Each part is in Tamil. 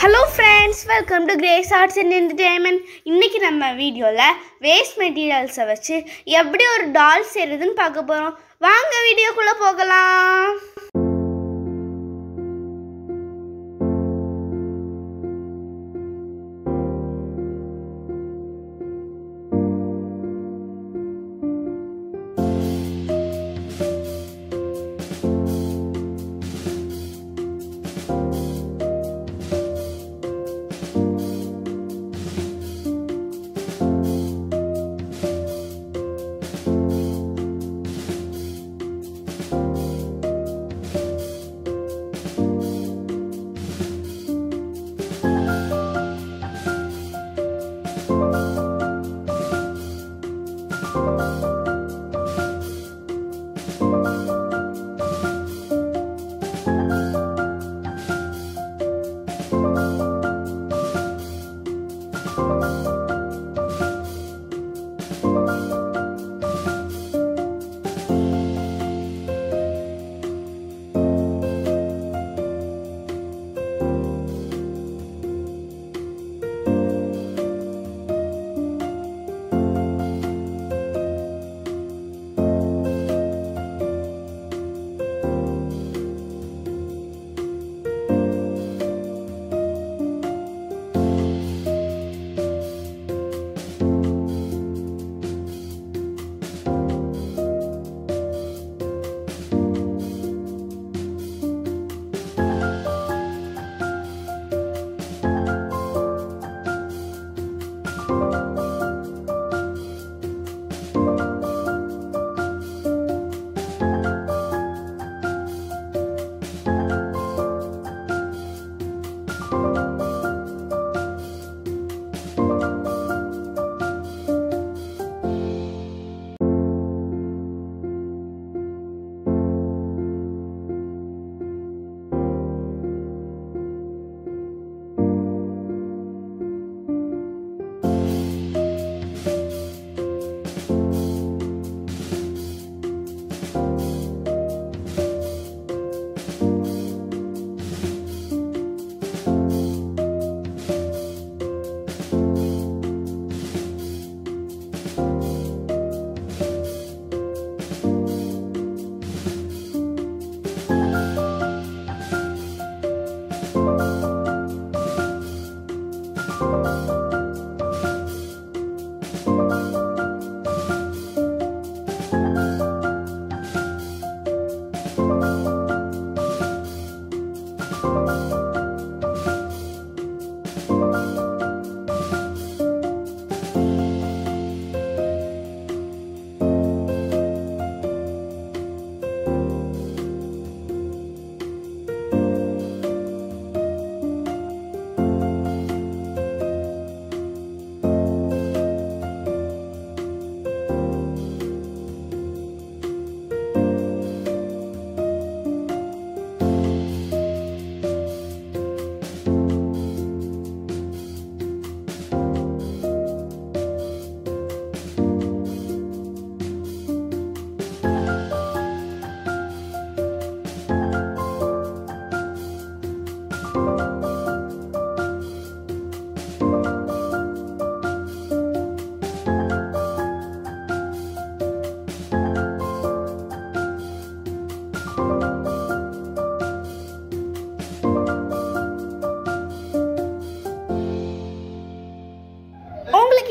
Hello friends, welcome to Grace Arts and Entertainment. இன்னைக்கு நம்ம வீடியோல waste materials வச்சு எப்படி ஒரு doll செய்றதுன்னு பார்க்க போறோம். வாங்க வீடியோக்குள்ள போகலாம்.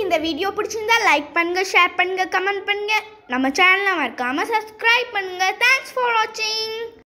இந்த வீடியோ பிடிச்சிருந்தா லைக் பண்ணுங்க, ஷேர் பண்ணுங்க, கமெண்ட் பண்ணுங்க. நம்ம சேனலை மறக்காம Subscribe பண்ணுங்க. Thanks for watching.